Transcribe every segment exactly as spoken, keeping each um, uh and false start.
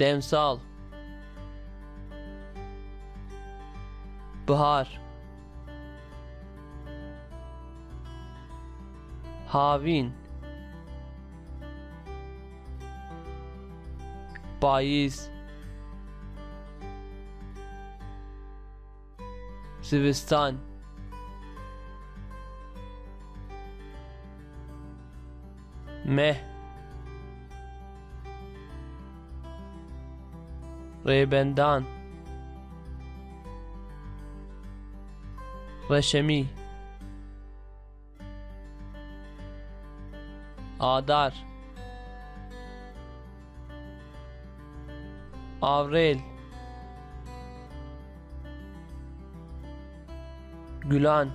Demsal, Bihar, Havîn, Payîz, Zivistan, Meh, Rêbendan, Reşemî, Adar, Avrêl, Gulan,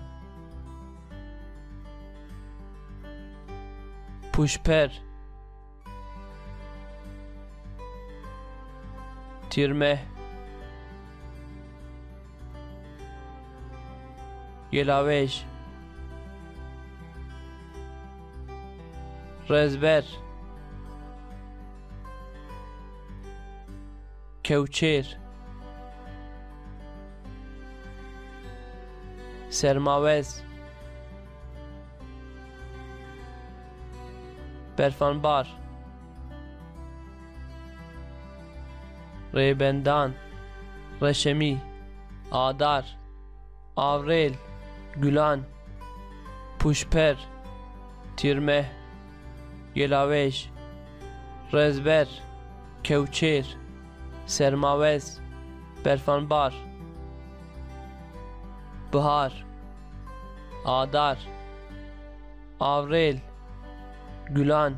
Pûşper, Tîrmeh, Gelawêj, Rezber, Kewçêr, Sermawez, Berfanbar, Rêbendan, Reşemî, Adar, Avrêl, Gulan, Pûşper, Tîrmeh, Gelawêj, Rezber, Kewçêr, Sermawez, Berfanbar, Bihar, Adar, Avrêl, Gulan,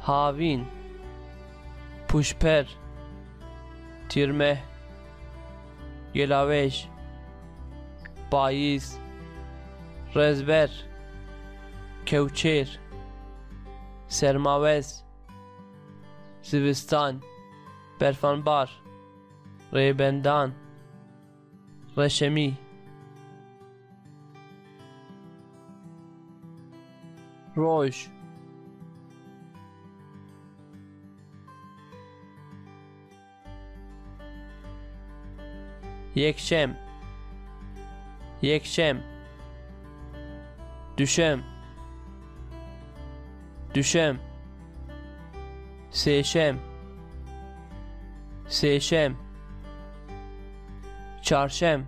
Havîn, Pûşper, Tîrmeh, Gelawêj, Payîz, Rezber, Kewçêr, Sermawez, Zivistan, Berfanbar, Rêbendan, Reşemî. Roj, Yekşem, Yekşem, Duşem, Duşem, Sêşem, Sêşem, Çarşem,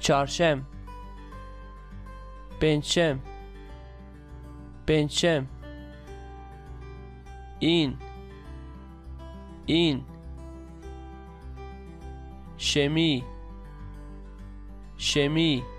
Çarşem, Pêncşem, Pêncşem, În, În, Şemî, Şemî,